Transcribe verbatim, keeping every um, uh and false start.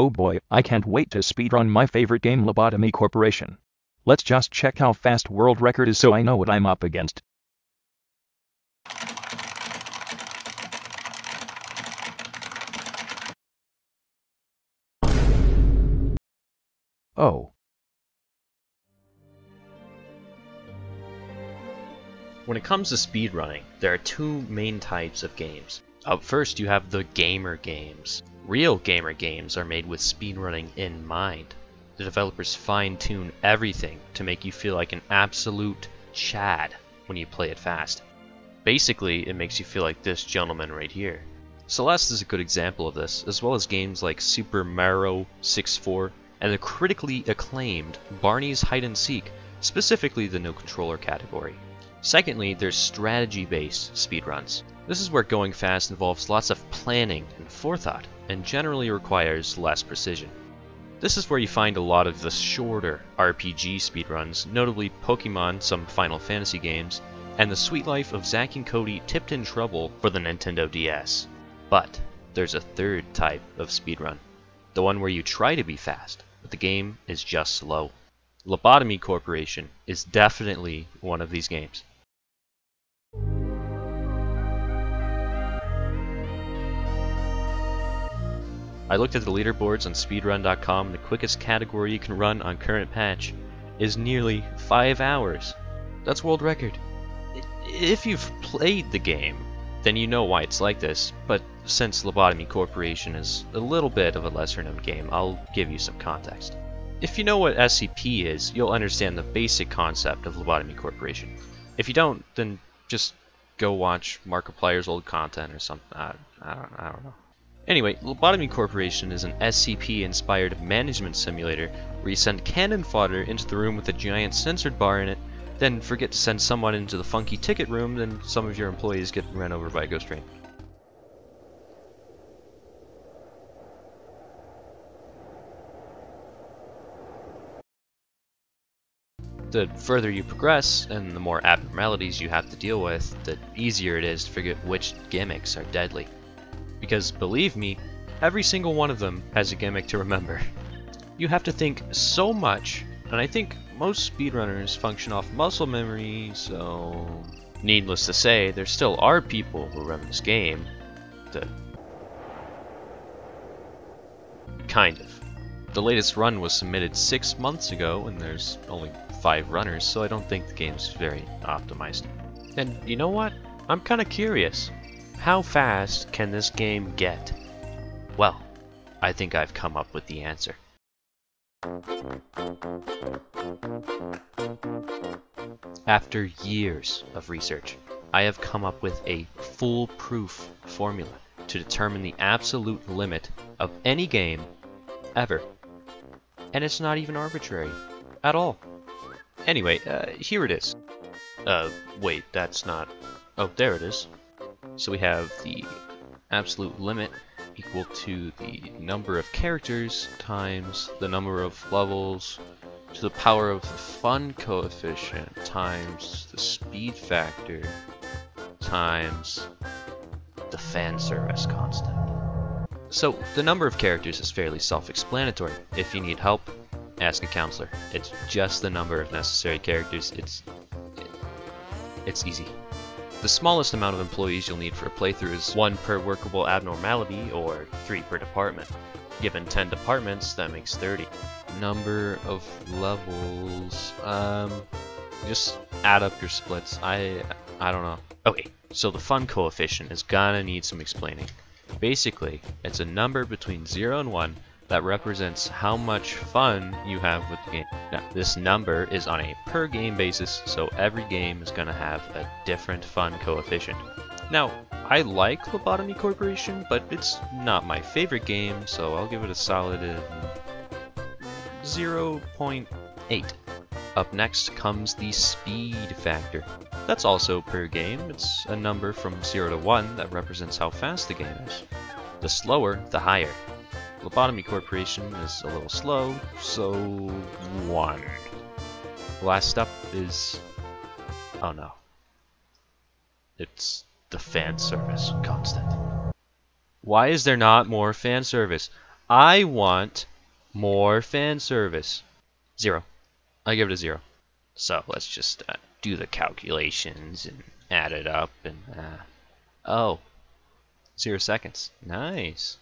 Oh boy, I can't wait to speedrun my favorite game, Lobotomy Corporation. Let's just check how fast world record is so I know what I'm up against. Oh. When it comes to speedrunning, there are two main types of games. Up first, you have the gamer games. Real gamer games are made with speedrunning in mind. The developers fine-tune everything to make you feel like an absolute Chad when you play it fast. Basically, it makes you feel like this gentleman right here. Celeste is a good example of this, as well as games like Super Mario sixty-four and the critically acclaimed Barney's Hide and Seek, specifically the no-controller category. Secondly, there's strategy-based speedruns. This is where going fast involves lots of planning and forethought, and generally requires less precision. This is where you find a lot of the shorter R P G speedruns, notably Pokemon, some Final Fantasy games, and the Sweet Life of Zack and Cody tipped in trouble for the Nintendo D S. But there's a third type of speedrun, the one where you try to be fast, but the game is just slow. Lobotomy Corporation is definitely one of these games. I looked at the leaderboards on speedrun dot com, and the quickest category you can run on current patch is nearly five hours. That's world record. If you've played the game, then you know why it's like this, but since Lobotomy Corporation is a little bit of a lesser-known game, I'll give you some context. If you know what S C P is, you'll understand the basic concept of Lobotomy Corporation. If you don't, then just go watch Markiplier's old content or something. I, I, don't, I don't know. Anyway, Lobotomy Corporation is an S C P-inspired management simulator where you send cannon fodder into the room with a giant censored bar in it, then forget to send someone into the funky ticket room, then some of your employees get run over by a ghost train. The further you progress, and the more abnormalities you have to deal with, the easier it is to figure out which gimmicks are deadly. Because believe me, every single one of them has a gimmick to remember. You have to think so much, and I think most speedrunners function off muscle memory, so... Needless to say, there still are people who run this game that... Kind of. The latest run was submitted six months ago, and there's only five runners, so I don't think the game's very optimized. And you know what? I'm kinda curious. How fast can this game get? Well, I think I've come up with the answer. After years of research, I have come up with a foolproof formula to determine the absolute limit of any game ever. And it's not even arbitrary at all. Anyway, uh, here it is. Uh, wait, that's not... Oh, there it is. So we have the absolute limit equal to the number of characters times the number of levels to the power of the fun coefficient times the speed factor times the fan service constant. So the number of characters is fairly self-explanatory. If you need help, ask a counselor. It's just the number of necessary characters. It's it's easy. The smallest amount of employees you'll need for a playthrough is one per workable abnormality, or three per department. Given ten departments, that makes thirty. Number of levels... Um, just add up your splits. I I don't know. Okay, so the fun coefficient is gonna need some explaining. Basically, it's a number between zero and one that represents how much fun you have with the game. Now, this number is on a per game basis, so every game is gonna have a different fun coefficient. Now, I like Lobotomy Corporation, but it's not my favorite game, so I'll give it a solid zero point eight. Up next comes the speed factor. That's also per game. It's a number from zero to one that represents how fast the game is. The slower, the higher. Lobotomy Corporation is a little slow, so one. Last up is... oh no. It's the fan service constant. Why is there not more fan service? I want more fan service. Zero. I give it a zero. So let's just uh, do the calculations and add it up. And uh, oh, zero seconds. Nice.